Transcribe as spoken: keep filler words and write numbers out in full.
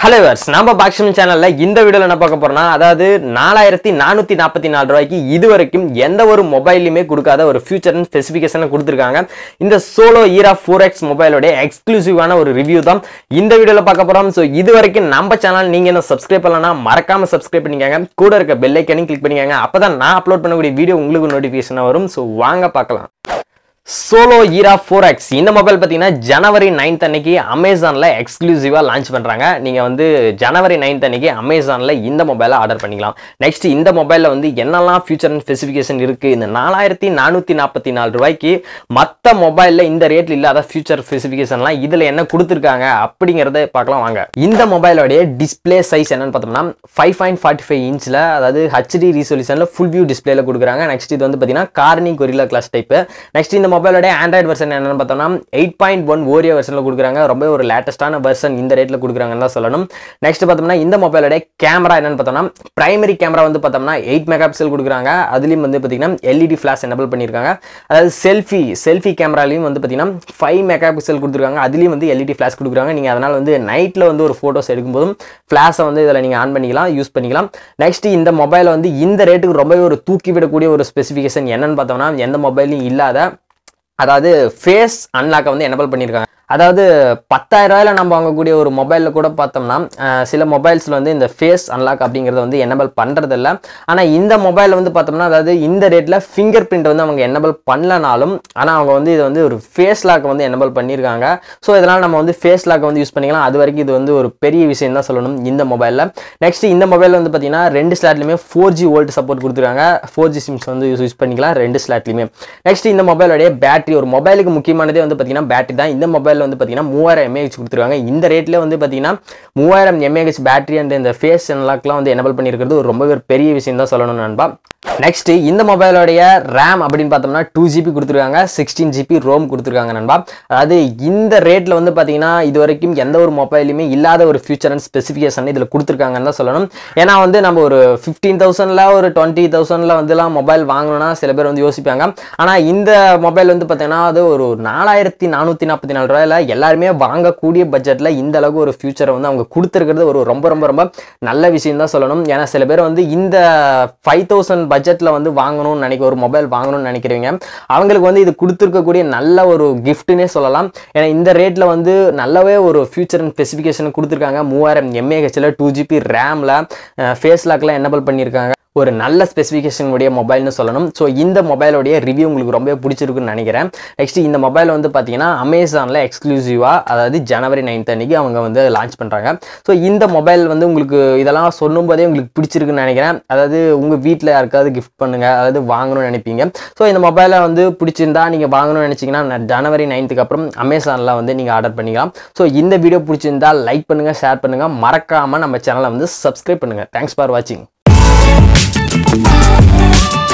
Hello viewers, நம்ம பாக்ஸ்மன் சேனல்ல இந்த வீடியோல என்ன பார்க்க போறோம்னா அதாவது four thousand four hundred forty-four ரூபாய்க்கு இதுவரைக்கும் எந்த ஒரு மொபைலுமே கொடுக்காத ஒரு ஃபியூச்சர் அண்ட் ஸ்பெசிஃபிகேஷனை கொடுத்திருக்காங்க. இந்த Xolo Era four X மொபைலோட எக்ஸ்க்ளூசிவான ஒரு ரிவ்யூ தான் இந்த வீடியோல பார்க்க போறோம். சோ இதுவரைக்கும் நம்ம சேனல் நீங்க என்ன Subscribe பண்ணலனா மறக்காம Subscribe பண்ணிக்கங்க. கூட இருக்க பெல் ஐகானையும் click பண்ணிக்கங்க. அப்பதான் நான் அப்லோட் பண்ணக்கூடிய வீடியோ உங்களுக்கு நோட்டிஃபிகேஷனா வரும். சோ வாங்க பார்க்கலாம். Xolo Era four X இந்த மொபைல் பாத்தீங்கன்னா January ninth அன்னைக்கு Amazonல எக்ஸ்க்ளூசிவா லான்ச் பண்றாங்க. நீங்க வந்து January ninth அன்னைக்கு Amazonல இந்த மொபைலை ஆர்டர் பண்ணிக்கலாம். நெக்ஸ்ட் இந்த மொபைல்ல வந்து என்னெல்லாம் ஃபியூச்சர் அண்ட் ஸ்பெசிஃபிகேஷன் இருக்கு, இந்த four thousand four hundred forty-four ரூபாய்க்கு மற்ற மொபைல்ல இந்த ரேட்ல இல்லாத ஃபியூச்சர் ஸ்பெசிஃபிகேஷன்லாம் இதுல என்ன கொடுத்திருக்காங்க அப்படிங்கறத பார்க்கலாம் வாங்க. இந்த மொபைலோட டிஸ்ப்ளே சைஸ் என்னன்னு பார்த்தோம்னா five point four five இன்ச்ல அதாவது H D ரெசல்யூஷன்ல ஃபுல் வியூ டிஸ்ப்ளேல கொடுக்குறாங்க. நெக்ஸ்ட் இது வந்து பாத்தீங்கன்னா Corning Gorilla Glass type. Next இந்த மொபைலோட ஆண்ட்ராய்டு வெர்ஷன் என்னன்னு பார்த்தோம்னா eight point one Oreo வெர்ஷன்ல கொடுக்குறாங்க. ரொம்ப ஒரு லேட்டஸ்டான வெர்ஷன் இந்த ரேட்ல கொடுக்குறாங்கன்னு தான் சொல்லணும். நெக்ஸ்ட் பார்த்தோம்னா இந்த மொபைலோட கேமரா என்னன்னு பார்த்தோம்னா பிரைமரி கேமரா வந்து பார்த்தோம்னா eight மெகாபிக்சல் கொடுக்குறாங்க. அதுலயும் வந்து பாத்தீங்கன்னா L E D flash enable பண்ணிருக்காங்க. அதாவது செல்ஃபி செல்ஃபி கேமராலயும் வந்து பாத்தீங்கன்னா five மெகாபிக்சல் கொடுத்துருக்காங்க. அதுலயும் வந்து L E D ஃபிளாஷ் கொடுக்குறாங்க. நீங்க அதனால வந்து நைட்ல வந்து ஒரு போட்டோஸ் எடுக்கும்போது ஃபிளாஷை வந்து இதல நீங்க ஆன் பண்ணிக்கலாம், யூஸ் பண்ணிக்கலாம். நெக்ஸ்ட் இந்த மொபைல் வந்து இந்த ரேட்டுக்கு ரொம்ப ஒரு தூக்கி விடக்கூடிய ஒரு ஸ்பெசிஃபிகேஷன் என்னன்னு பார்த்தோம்னா எந்த மொபைலும் இல்லாத அதாவது ஃபேஸ் அன்லாக்கை வந்து எனேபிள் பண்ணியிருக்காங்க. அதாவது பத்தாயிரம் ரூபாயில நம்ம வாங்கக்கூடிய ஒரு மொபைலில் கூட பார்த்தோம்னா சில மொபைல்ஸில் வந்து இந்த ஃபேஸ் அன்லாக் அப்படிங்கிறத வந்து எனேபிள் பண்ணுறதில்ல. ஆனால் இந்த மொபைலில் வந்து பார்த்தோம்னா அதாவது இந்த ரேட்டில் ஃபிங்கர் பிரிண்ட் வந்து அவங்க எனேபிள் பண்ணலனாலும் ஆனால் அவங்க வந்து இதை வந்து ஒரு ஃபேஸ் லாக் வந்து எனேபிள் பண்ணியிருக்காங்க. ஸோ இதனால் நம்ம வந்து ஃபேஸ் லாக்கை வந்து யூஸ் பண்ணிக்கலாம். அது வரைக்கும் இது வந்து ஒரு பெரிய விஷயம் தான் சொல்லணும் இந்த மொபைலில். நெக்ஸ்ட் இந்த மொபைலில் வந்து பார்த்தீங்கன்னா ரெண்டு ஸ்லாட்லையுமே ஃபோர் ஜி வோல்ட் சப்போர்ட் கொடுத்துருக்காங்க. ஃபோர் ஜி சிம்ஸ் வந்து யூஸ் பண்ணிக்கலாம் ரெண்டு ஸ்லாட்லையுமே. நெக்ஸ்ட் இந்த மொபைலோடைய பேட்டரி, ஒரு மொபைலுக்கு முக்கியமானதே வந்து பார்த்தீங்கன்னா பேட்டரி தான். இந்த மொபைல் வந்து பாத்தீங்கன்னா மூவாயிரம் எம்ஏஹெச் கொடுத்துருக்காங்க. இந்த ரேட்ல வந்து பாத்தீங்கன்னா மூவாயிரம் எம்ஏஹெச் பேட்டரி அண்ட் இந்த ஃபேஸ் அன்லாக்லாம் வந்து எனேபிள் பண்ணியிருக்கிறது ஒரு ரொம்ப பெரிய விஷயம் தான் சொல்லணும் நண்பா. நெக்ஸ்ட் இந்த மொபைலோடைய ரேம் அப்படின்னு பார்த்தோம்னா டூ ஜிபி கொடுத்துருக்காங்க, சிக்ஸ்டீன் ஜிபி ரோம் கொடுத்துருக்காங்க நண்பா. அதாவது இந்த ரேட்ல வந்து பார்த்தீங்கன்னா இது வரைக்கும் எந்த ஒரு மொபைலுமே இல்லாத ஒரு ஃபியூச்சர் அண்ட் ஸ்பெசிஃபிகேஷன் இதில் கொடுத்துருக்காங்கன்னு தான் சொல்லணும். ஏன்னா வந்து நம்ம ஒரு ஃபிஃப்டீன் தௌசண்ட்ல ஒரு டுவெண்ட்டி தௌசண்ட்ல வந்துலாம் மொபைல் வாங்கணும்னா சில பேர் வந்து யோசிப்பாங்க. ஆனால் இந்த மொபைல் வந்து பார்த்தீங்கன்னா அது ஒரு நாலாயிரத்தி நானூற்றி நாற்பத்தி நாலு ரூபாயில எல்லாருமே வாங்கக்கூடிய பட்ஜெட்ல இந்த அளவுக்கு ஒரு ஃபியூச்சரை வந்து அவங்க கொடுத்துருக்கிறது ஒரு ரொம்ப ரொம்ப ரொம்ப நல்ல விஷயம் தான் சொல்லணும். ஏன்னா சில பேர் வந்து இந்த ஃபைவ் தௌசண்ட் பட்ஜெட்ல வந்து வாங்கணும்னு நினைக்க ஒரு மொபைல் வாங்கணும்னு நினைக்கிறீங்க, அவங்களுக்கு வந்து இது கொடுத்துருக்கக்கூடிய நல்ல ஒரு கிஃப்ட்னே சொல்லலாம். ஏன்னா இந்த ரேட்ல வந்து நல்லாவே ஒரு ஃபியூச்சர் அண்ட் ஸ்பெசிஃபிகேஷன் கொடுத்துருக்காங்க. மூவாயிரம் எம்ஏஹெச்ல டூ ஜிபி ரேம்ல ஃபேஸ் லாக்லாம் எனேபிள் பண்ணியிருக்காங்க. ஒரு நல்ல ஸ்பெசிஃபிகேஷன் உடைய மொபைல்னு சொல்லணும். ஸோ இந்த மொபைலோடைய ரிவ்யூ உங்களுக்கு ரொம்ப பிடிச்சிருக்குன்னு நினைக்கிறேன். நெக்ஸ்ட் இந்த மொபைல் வந்து பார்த்தீங்கன்னா அமேசானில் எக்ஸ்க்ளூசிவாக அதாவது ஜனவரி நைன்த் அன்னைக்கு அவங்க வந்து லான்ச் பண்ணுறாங்க. ஸோ இந்த மொபைல் வந்து உங்களுக்கு இதெல்லாம் சொல்லும் போதே உங்களுக்கு பிடிச்சிருக்குன்னு நினைக்கிறேன். அதாவது உங்கள் வீட்டில் யாருக்காவது கிஃப்ட் பண்ணுங்கள், அதாவது வாங்கணும்னு நினைப்பீங்க. ஸோ இந்த மொபைலை வந்து பிடிச்சிருந்தா நீங்கள் வாங்கணும்னு நினச்சிங்கன்னா ஜனவரி நைன்த்துக்கு அப்புறம் அமேசானில் வந்து நீங்கள் ஆர்டர் பண்ணிக்கலாம். ஸோ இந்த வீடியோ பிடிச்சிருந்தா லைக் பண்ணுங்கள், ஷேர் பண்ணுங்கள், மறக்காமல் நம்ம சேனலை வந்து சப்ஸ்கிரைப் பண்ணுங்கள். தேங்க்ஸ் ஃபார் வாட்சிங். We'll be right back.